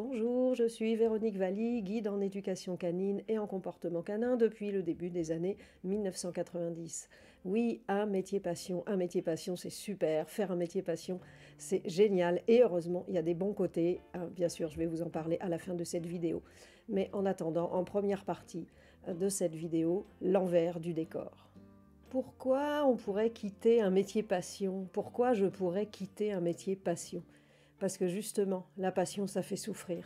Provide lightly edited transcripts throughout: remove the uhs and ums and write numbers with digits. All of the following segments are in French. Bonjour, je suis Véronique Valy, guide en éducation canine et en comportement canin depuis le début des années 1990. Oui, un métier passion c'est super, faire un métier passion c'est génial et heureusement il y a des bons côtés, bien sûr je vais vous en parler à la fin de cette vidéo. Mais en attendant, en première partie de cette vidéo, l'envers du décor. Pourquoi on pourrait quitter un métier passion? Pourquoi je pourrais quitter un métier passion? Parce que justement, la passion, ça fait souffrir.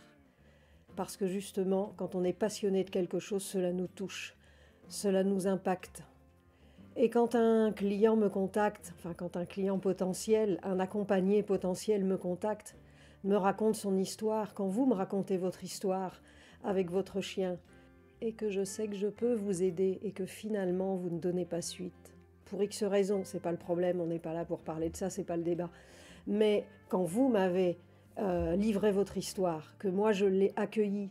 Parce que justement, quand on est passionné de quelque chose, cela nous touche, cela nous impacte. Et quand un client me contacte, enfin quand un client potentiel, un accompagné potentiel me contacte, me raconte son histoire, quand vous me racontez votre histoire avec votre chien, et que je sais que je peux vous aider et que finalement vous ne donnez pas suite, pour X raisons, c'est pas le problème, on n'est pas là pour parler de ça, c'est pas le débat. Mais quand vous m'avez livré votre histoire, que moi je l'ai accueillie,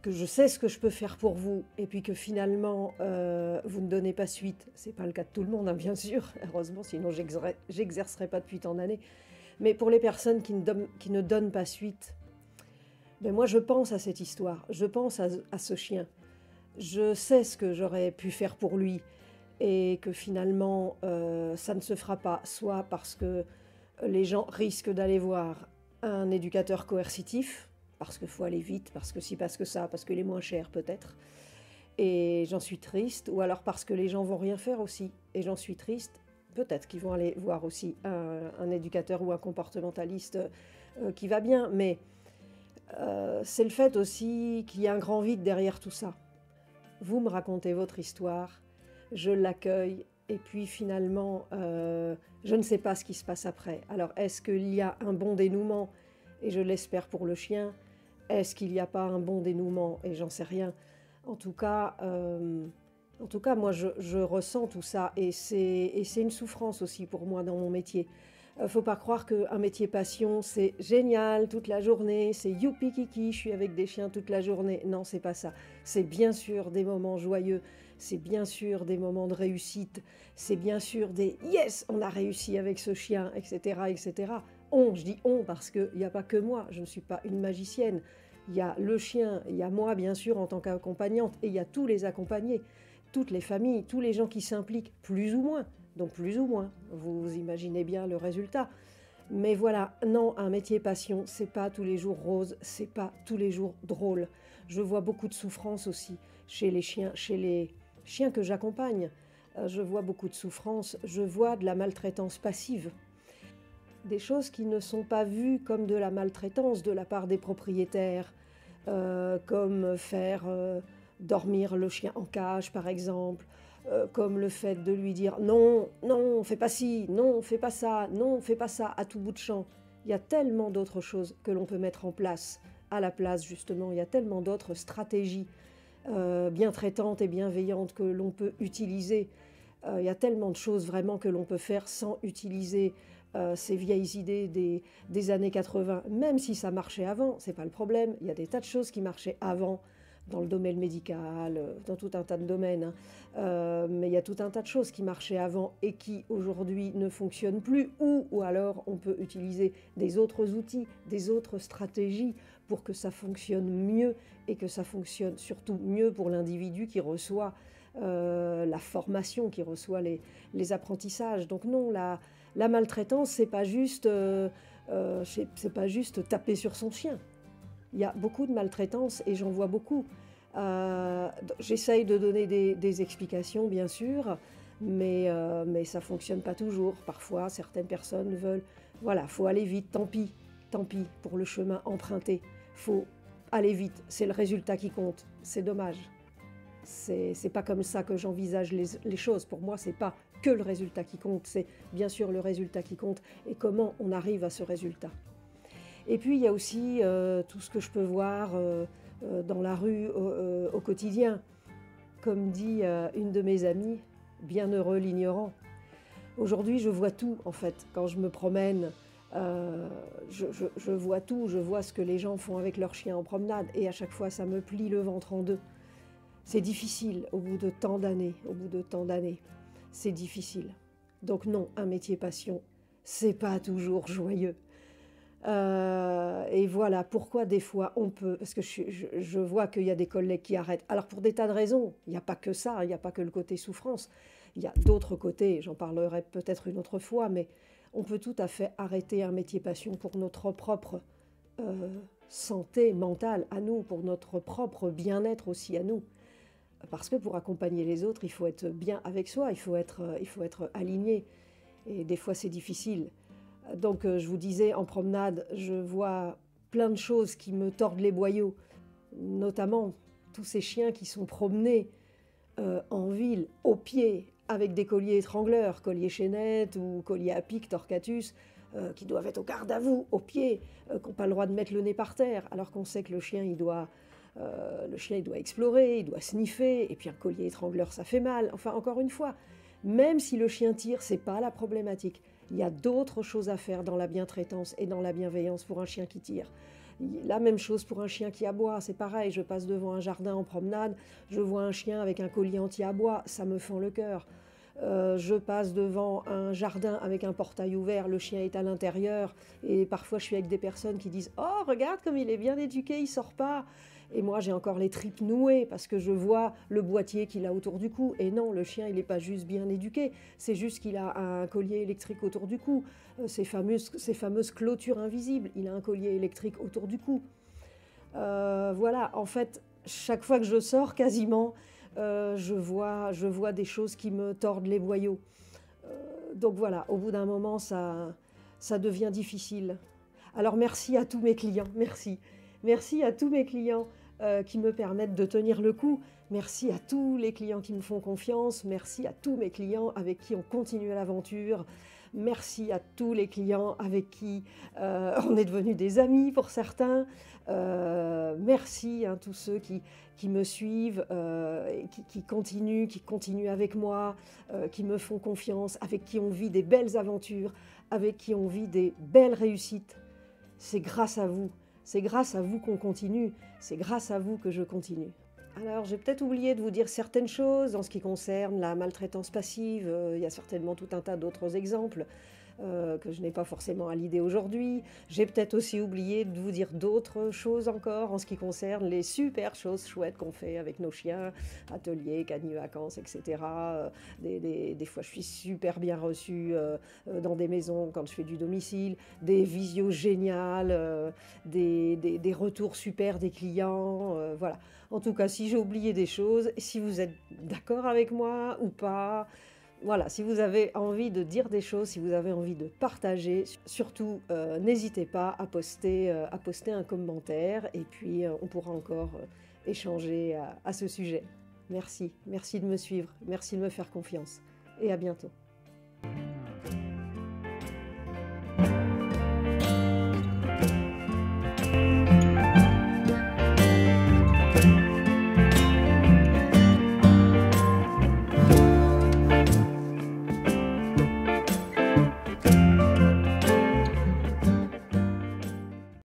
que je sais ce que je peux faire pour vous, et puis que finalement vous ne donnez pas suite, c'est pas le cas de tout le monde, hein, bien sûr, heureusement, sinon j'exercerai pas depuis tant d'années, mais pour les personnes qui ne donnent pas suite, ben moi je pense à cette histoire, je pense à ce chien, je sais ce que j'aurais pu faire pour lui, et que finalement ça ne se fera pas, soit parce que les gens risquent d'aller voir un éducateur coercitif, parce qu'il faut aller vite, parce que si, parce que ça, parce qu'il est moins cher peut-être, et j'en suis triste, ou alors parce que les gens vont rien faire aussi, et j'en suis triste, peut-être qu'ils vont aller voir aussi un éducateur ou un comportementaliste qui va bien, mais c'est le fait aussi qu'il y a un grand vide derrière tout ça. Vous me racontez votre histoire, je l'accueille, et puis finalement, je ne sais pas ce qui se passe après. Alors, est-ce qu'il y a un bon dénouement? Et je l'espère pour le chien. Est-ce qu'il n'y a pas un bon dénouement? Et j'en sais rien. En tout cas moi, je ressens tout ça. Et c'est une souffrance aussi pour moi dans mon métier. Faut pas croire qu'un métier passion, c'est génial toute la journée, c'est youpi kiki, je suis avec des chiens toute la journée. Non, c'est pas ça. C'est bien sûr des moments joyeux, c'est bien sûr des moments de réussite, c'est bien sûr des yes, on a réussi avec ce chien, etc. etc. Je dis on parce qu'il n'y a pas que moi, je ne suis pas une magicienne. Il y a le chien, il y a moi bien sûr en tant qu'accompagnante, et il y a tous les accompagnés, toutes les familles, tous les gens qui s'impliquent, plus ou moins. Donc plus ou moins, vous imaginez bien le résultat. Mais voilà, non, un métier passion, c'est pas tous les jours rose, c'est pas tous les jours drôle. Je vois beaucoup de souffrance aussi chez les chiens que j'accompagne. Je vois beaucoup de souffrance, je vois de la maltraitance passive. Des choses qui ne sont pas vues comme de la maltraitance de la part des propriétaires, comme faire dormir le chien en cage par exemple, comme le fait de lui dire « Non, non, fais pas ci, non, fais pas ça, non, fais pas ça » à tout bout de champ. Il y a tellement d'autres choses que l'on peut mettre en place, à la place justement, il y a tellement d'autres stratégies bien traitantes et bienveillantes que l'on peut utiliser. Il y a tellement de choses vraiment que l'on peut faire sans utiliser ces vieilles idées des années 80. Même si ça marchait avant, c'est pas le problème, il y a des tas de choses qui marchaient avant, dans le domaine médical, dans tout un tas de domaines, hein. Mais il y a tout un tas de choses qui marchaient avant et qui aujourd'hui ne fonctionnent plus, ou alors on peut utiliser des autres outils, des autres stratégies pour que ça fonctionne mieux et que ça fonctionne surtout mieux pour l'individu qui reçoit la formation, qui reçoit les apprentissages. Donc non, la maltraitance, c'est pas juste taper sur son chien. Il y a beaucoup de maltraitance et j'en vois beaucoup. J'essaye de donner des explications, bien sûr, mais ça ne fonctionne pas toujours. Parfois, certaines personnes veulent... Voilà, faut aller vite, tant pis pour le chemin emprunté. Faut aller vite, c'est le résultat qui compte. C'est dommage. C'est pas comme ça que j'envisage les choses. Pour moi, c'est pas que le résultat qui compte, c'est bien sûr le résultat qui compte et comment on arrive à ce résultat. Et puis il y a aussi tout ce que je peux voir dans la rue au quotidien. Comme dit une de mes amies, bienheureux l'ignorant. Aujourd'hui je vois tout en fait, quand je me promène, je vois tout, je vois ce que les gens font avec leurs chiens en promenade et à chaque fois ça me plie le ventre en deux. C'est difficile au bout de tant d'années, au bout de tant d'années, c'est difficile. Donc non, un métier passion, c'est pas toujours joyeux. Et voilà pourquoi des fois on peut, parce que je vois qu'il y a des collègues qui arrêtent, alors pour des tas de raisons, il n'y a pas que ça, il n'y a pas que le côté souffrance, il y a d'autres côtés, j'en parlerai peut-être une autre fois, mais on peut tout à fait arrêter un métier passion pour notre propre santé mentale à nous, pour notre propre bien-être aussi à nous, parce que pour accompagner les autres, il faut être bien avec soi, il faut être aligné, et des fois c'est difficile. Donc je vous disais, en promenade, je vois plein de choses qui me tordent les boyaux, notamment tous ces chiens qui sont promenés en ville, au pied, avec des colliers étrangleurs, colliers chaînettes ou colliers à pic, torcatus, qui doivent être au garde à vous, au pied, qui n'ont pas le droit de mettre le nez par terre, alors qu'on sait que le chien il doit explorer, il doit sniffer, et puis un collier étrangleur ça fait mal. Enfin encore une fois, même si le chien tire, c'est pas la problématique. Il y a d'autres choses à faire dans la bientraitance et dans la bienveillance pour un chien qui tire. La même chose pour un chien qui aboie, c'est pareil, je passe devant un jardin en promenade, je vois un chien avec un collier anti-aboie, ça me fend le cœur. Je passe devant un jardin avec un portail ouvert, le chien est à l'intérieur, et parfois je suis avec des personnes qui disent « Oh, regarde comme il est bien éduqué, il sort pas !» Et moi j'ai encore les tripes nouées parce que je vois le boîtier qu'il a autour du cou, et non, le chien il n'est pas juste bien éduqué, c'est juste qu'il a un collier électrique autour du cou, ces fameuses clôtures invisibles, il a un collier électrique autour du cou. Voilà, en fait, chaque fois que je sors quasiment, je vois des choses qui me tordent les boyaux. Donc voilà, au bout d'un moment ça devient difficile. Alors merci à tous mes clients, merci. Merci à tous mes clients qui me permettent de tenir le coup. Merci à tous les clients qui me font confiance. Merci à tous mes clients avec qui on continue l'aventure. Merci à tous les clients avec qui on est devenus des amis pour certains. Merci à tous ceux qui me suivent, qui continuent avec moi, qui me font confiance, avec qui on vit des belles aventures, avec qui on vit des belles réussites. C'est grâce à vous. C'est grâce à vous qu'on continue, c'est grâce à vous que je continue. Alors j'ai peut-être oublié de vous dire certaines choses en ce qui concerne la maltraitance passive, il y a certainement tout un tas d'autres exemples que je n'ai pas forcément à l'idée aujourd'hui. J'ai peut-être aussi oublié de vous dire d'autres choses encore en ce qui concerne les super choses chouettes qu'on fait avec nos chiens, ateliers, caniers, vacances, etc. Des fois je suis super bien reçue dans des maisons quand je fais du domicile, des visios géniales, des retours super des clients, voilà. En tout cas, si j'ai oublié des choses, si vous êtes d'accord avec moi ou pas, voilà, si vous avez envie de dire des choses, si vous avez envie de partager, surtout n'hésitez pas à poster un commentaire, et puis on pourra encore échanger à ce sujet. Merci de me suivre, merci de me faire confiance, et à bientôt.